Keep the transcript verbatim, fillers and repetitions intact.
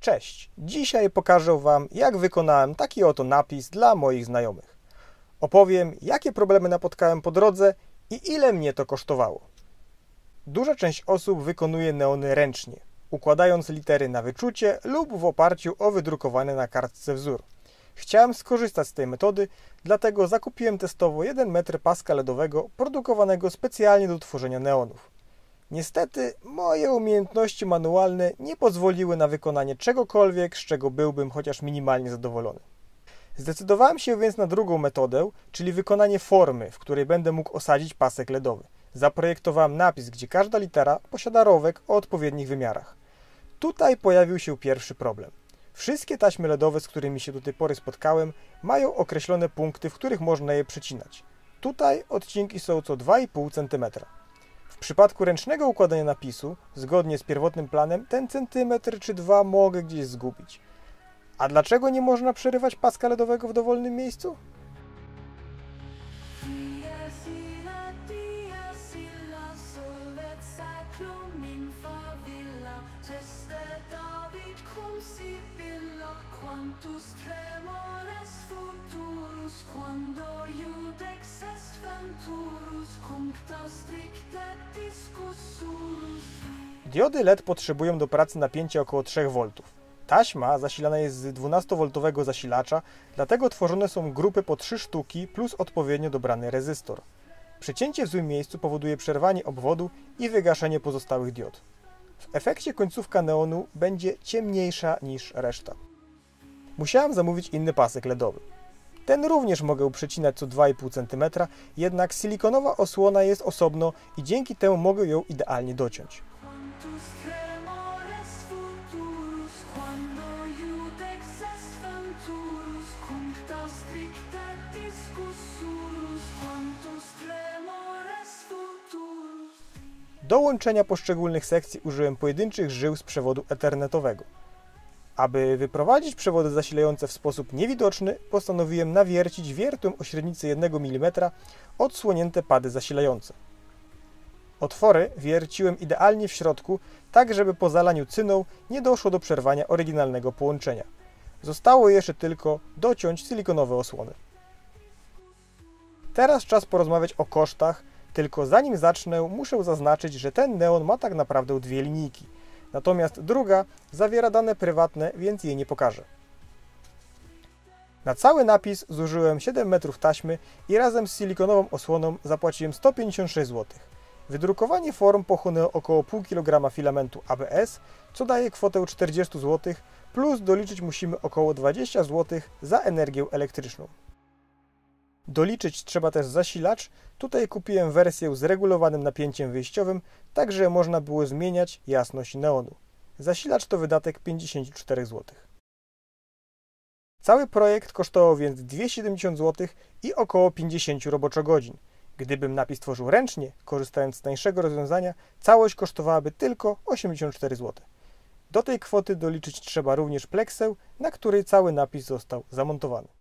Cześć! Dzisiaj pokażę Wam, jak wykonałem taki oto napis dla moich znajomych. Opowiem, jakie problemy napotkałem po drodze i ile mnie to kosztowało. Duża część osób wykonuje neony ręcznie, układając litery na wyczucie lub w oparciu o wydrukowany na kartce wzór. Chciałem skorzystać z tej metody, dlatego zakupiłem testowo jeden metr paska LEDowego produkowanego specjalnie do tworzenia neonów. Niestety moje umiejętności manualne nie pozwoliły na wykonanie czegokolwiek, z czego byłbym chociaż minimalnie zadowolony. Zdecydowałem się więc na drugą metodę, czyli wykonanie formy, w której będę mógł osadzić pasek LEDowy. Zaprojektowałem napis, gdzie każda litera posiada rowek o odpowiednich wymiarach. Tutaj pojawił się pierwszy problem. Wszystkie taśmy LEDowe, z którymi się do tej pory spotkałem, mają określone punkty, w których można je przecinać. Tutaj odcinki są co dwa i pół centymetra. W przypadku ręcznego układania napisu, zgodnie z pierwotnym planem, ten centymetr czy dwa mogę gdzieś zgubić. A dlaczego nie można przerywać paska LEDowego w dowolnym miejscu? Diody L E D potrzebują do pracy napięcia około trzech woltów. Taśma zasilana jest z dwunastowoltowego zasilacza, dlatego tworzone są grupy po trzy sztuki plus odpowiednio dobrany rezystor. Przecięcie w złym miejscu powoduje przerwanie obwodu i wygaszenie pozostałych diod. W efekcie końcówka neonu będzie ciemniejsza niż reszta. Musiałem zamówić inny pasek LEDowy. Ten również mogę przecinać co dwa i pół centymetra, jednak silikonowa osłona jest osobno i dzięki temu mogę ją idealnie dociąć. Do łączenia poszczególnych sekcji użyłem pojedynczych żył z przewodu ethernetowego. Aby wyprowadzić przewody zasilające w sposób niewidoczny, postanowiłem nawiercić wiertłem o średnicy jednego milimetra odsłonięte pady zasilające. Otwory wierciłem idealnie w środku, tak żeby po zalaniu cyną nie doszło do przerwania oryginalnego połączenia. Zostało jeszcze tylko dociąć silikonowe osłony. Teraz czas porozmawiać o kosztach, tylko zanim zacznę, muszę zaznaczyć, że ten neon ma tak naprawdę dwie linijki. Natomiast druga zawiera dane prywatne, więc jej nie pokażę. Na cały napis zużyłem siedem metrów taśmy i razem z silikonową osłoną zapłaciłem sto pięćdziesiąt sześć złotych. Wydrukowanie form pochłonęło około pół kilograma filamentu A B S, co daje kwotę czterdzieści złotych, plus doliczyć musimy około dwadzieścia złotych za energię elektryczną. Doliczyć trzeba też zasilacz, tutaj kupiłem wersję z regulowanym napięciem wyjściowym, tak że można było zmieniać jasność neonu. Zasilacz to wydatek pięćdziesiąt cztery złote. Cały projekt kosztował więc dwieście siedemdziesiąt złotych i około pięćdziesiąt roboczogodzin. Gdybym napis tworzył ręcznie, korzystając z tańszego rozwiązania, całość kosztowałaby tylko osiemdziesiąt cztery złote. Do tej kwoty doliczyć trzeba również pleksę, na której cały napis został zamontowany.